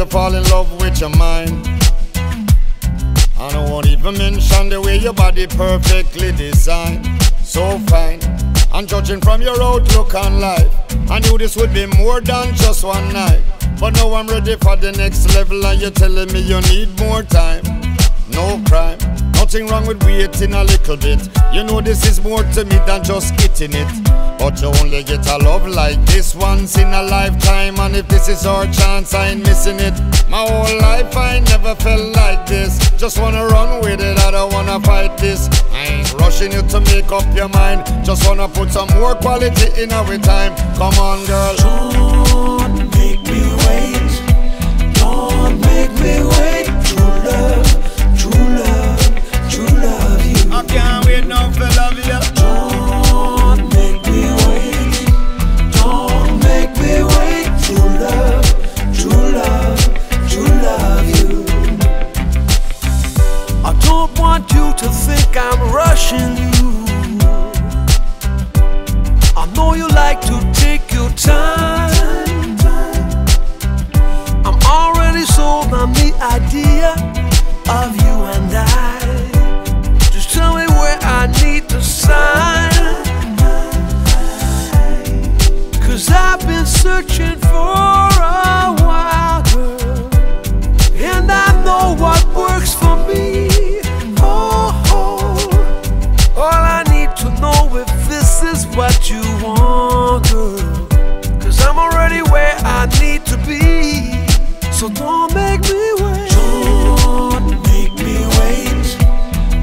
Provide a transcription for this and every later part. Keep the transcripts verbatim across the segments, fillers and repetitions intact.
to fall in love with your mind. And I won't even mention the way your body perfectly designed, so fine. And judging from your outlook on life, I knew this would be more than just one night. But now I'm ready for the next level, and you're telling me you need more time. No crime, nothing wrong with waiting a little bit. You know this is more to me than just getting it. But you only get a love like this once in a lifetime, and if this is our chance, I ain't missing it. My whole life I never felt like this. Just wanna run with it, I don't wanna fight this. I ain't rushing you to make up your mind. Just wanna put some more quality in our time. Come on, girl. Don't make me wait. Don't make me wait. True love. Can't wait now for love you. Don't make me wait. Don't make me wait. True love, true love, true love you. I don't want you to think I'm rushing you. I know you like to take your time. I'm already sold on the idea of you and I. Tell me where I need to sign, 'cause I've been searching for a while, girl, and I know what works for me. Oh, oh. All I need to know if this is what you want, girl, 'cause I'm already where I need to be. So don't make me wait. Don't make me wait.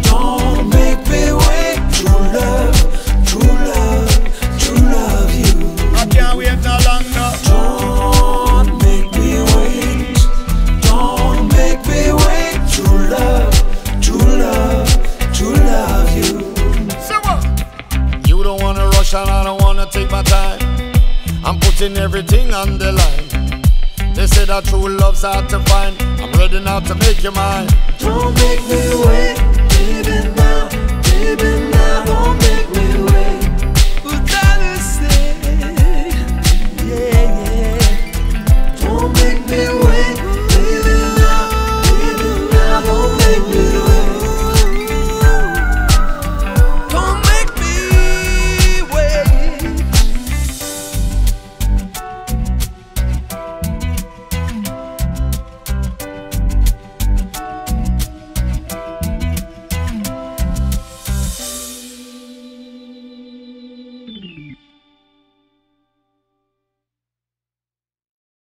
Don't make me wait. True love, true love, true love you. I can't wait no longer. Don't make me wait. Don't make me wait. True love, true love, true love you. You don't wanna rush and I don't wanna take my time. I'm putting everything on the line. They say that true love's hard to find. I'm ready now to make your mind. Don't make me wait. Baby now, baby now, don't make me